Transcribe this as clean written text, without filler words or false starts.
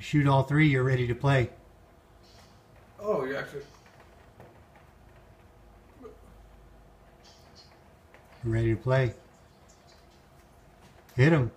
You shoot all three, you're ready to play. Oh, you actually... Ready to play. Hit him.